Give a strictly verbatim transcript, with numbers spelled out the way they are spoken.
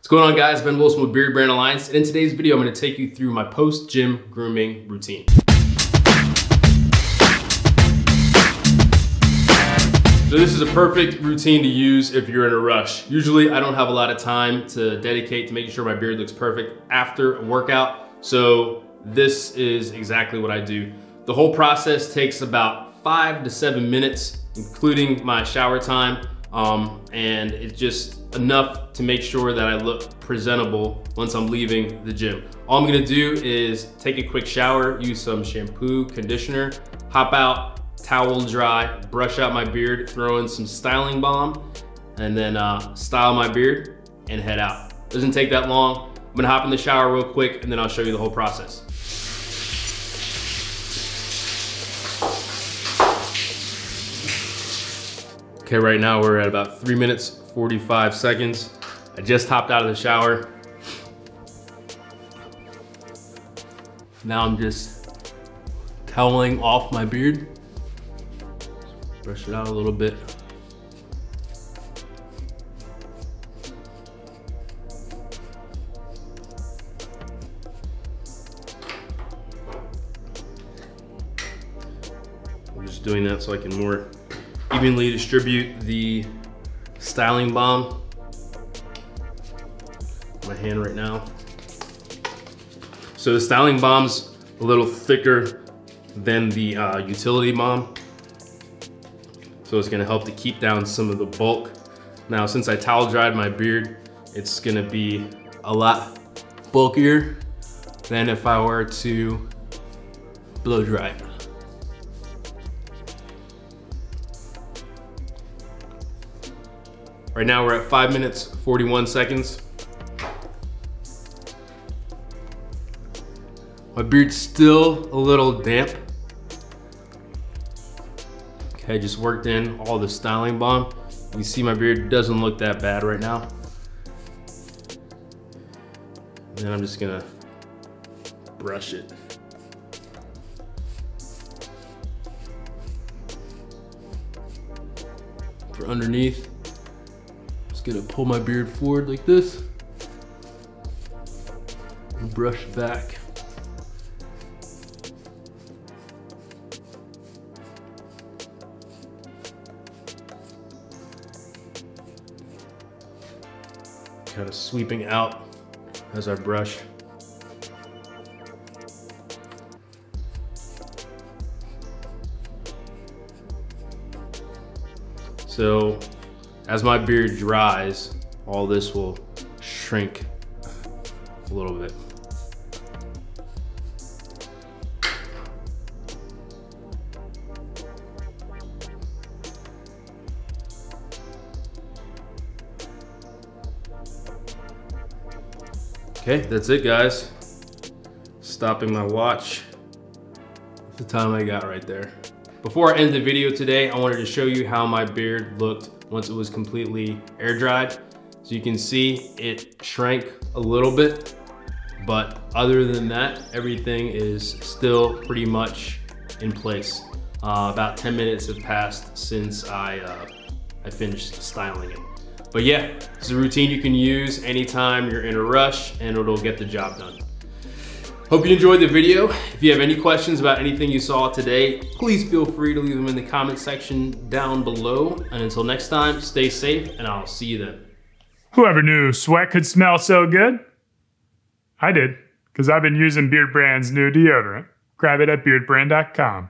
What's going on, guys? Ben Wilson with Beardbrand Alliance, and in today's video I'm going to take you through my post-gym grooming routine. So this is a perfect routine to use if you're in a rush. Usually I don't have a lot of time to dedicate to making sure my beard looks perfect after a workout, so this is exactly what I do. The whole process takes about five to seven minutes, including my shower time. Um, and it's just enough to make sure that I look presentable once I'm leaving the gym. All I'm gonna do is take a quick shower, use some shampoo, conditioner, hop out, towel dry, brush out my beard, throw in some styling balm, and then uh, style my beard and head out. It doesn't take that long. I'm gonna hop in the shower real quick and then I'll show you the whole process. Okay, right now we're at about three minutes, forty-five seconds. I just hopped out of the shower. Now I'm just toweling off my beard. Brush it out a little bit. I'm just doing that so I can more evenly distribute the styling balm. My hand right now. So the styling balm's a little thicker than the uh, utility balm, so it's gonna help to keep down some of the bulk. Now, since I towel dried my beard, it's gonna be a lot bulkier than if I were to blow dry it. Right now we're at five minutes, forty-one seconds. My beard's still a little damp. Okay, I just worked in all the styling balm. You can see my beard doesn't look that bad right now. And then I'm just gonna brush it. For underneath, just gonna pull my beard forward like this and brush back. Kind of sweeping out as I brush. So as my beard dries, all this will shrink a little bit. Okay, that's it, guys. Stopping my watch. That's the time I got right there. Before I end the video today, I wanted to show you how my beard looked once it was completely air dried. So you can see it shrank a little bit, but other than that, everything is still pretty much in place. Uh, about ten minutes have passed since I, uh, I finished styling it. But yeah, it's a routine you can use anytime you're in a rush and it'll get the job done. Hope you enjoyed the video. If you have any questions about anything you saw today, please feel free to leave them in the comment section down below. And until next time, stay safe and I'll see you then. Whoever knew sweat could smell so good? I did, because I've been using Beardbrand's new deodorant. Grab it at beardbrand dot com.